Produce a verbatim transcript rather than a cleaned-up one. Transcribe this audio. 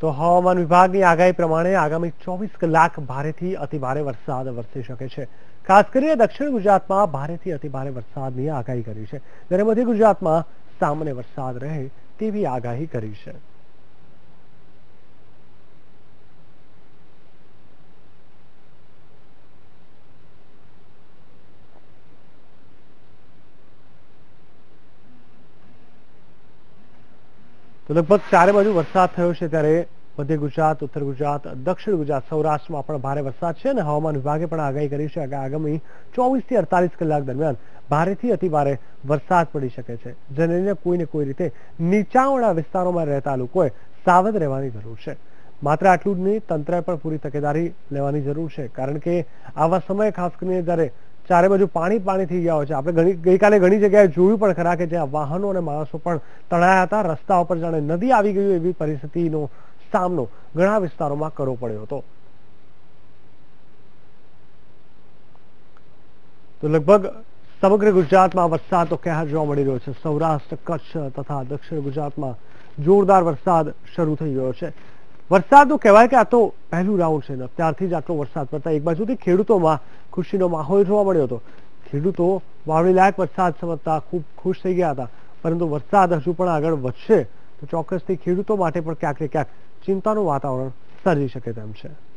તો હવામાન વિભાગની આગાહી પ્રમાણે આગામી ચોવીસ કલાક ભારેથી અતિ ભારે વરસાદ વરસી શકે છે। ખાસ કરીને દક્ષિણ ગુજરાતમાં ભારેથી અતિ ભારે વરસાદની આગાહી કરી છે, જ્યારે મધ્ય ગુજરાતમાં સામાન્ય વરસાદ રહે તેવી આગાહી કરી છે। तो लगभग चारे बाजू वरसाद थयो छे, त्यारे मध्य गुजरात, उत्तर गुजरात, दक्षिण गुजरात, सौराष्ट्र में पण भारे वरसाद छे अने हवामान विभागे पण आगाही करी छे के आगामी चौवीस थी अड़तालीस कलाक दरमियान भारे थी अति भारे वरसाद पड़ी शके छे, जेने लईने कोई ने कोई रीते नीचाणवाळा विस्तारोमां रहेता लोकोए सावध रहेवानी जरूर छे। मात्र आटलुं ज नहीं, तंत्रए पण पूरी तकेदारी लेवानी जरूर छे, कारण के आवा समये खास करीने त्यारे चारे बाजू पानी पानी थी गया है। आपणे घणी गई काले घणी जगह जोयुं पण खरा के ज्यां वाहनों अने माणसो पण तणाया हता, रस्ता पर जाणे नदी आवी गई एवी परिस्थितिनो सामनो घणा विस्तारोमां करवो पड्यो हतो। तो लगभग समग्र गुजरातमां वरसाद तो कहर जोवा मळी रह्यो छे। सौराष्ट्र, कच्छ तथा दक्षिण गुजरातमां जोरदार वरसाद शरू थई गयो छे। वरसाद कहेवाय के आ तो पहलू राउंड छे, त्यारथी ज आटलो वरसाद पड़ता एक बाजुथी खेडूतोमां खुशीनो माहौल जोवा मळ्यो हतो। खेडूतो वावणी लायक वरसाद समजता खूब खुश थई गया हता, परंतु वरसाद हजू पण आगळ वधशे तो चोक्कसथी खेडूतो माटे पण क्यांक ने क्यांक चिंतानुं वातावरण सर्जी शके तेम छे।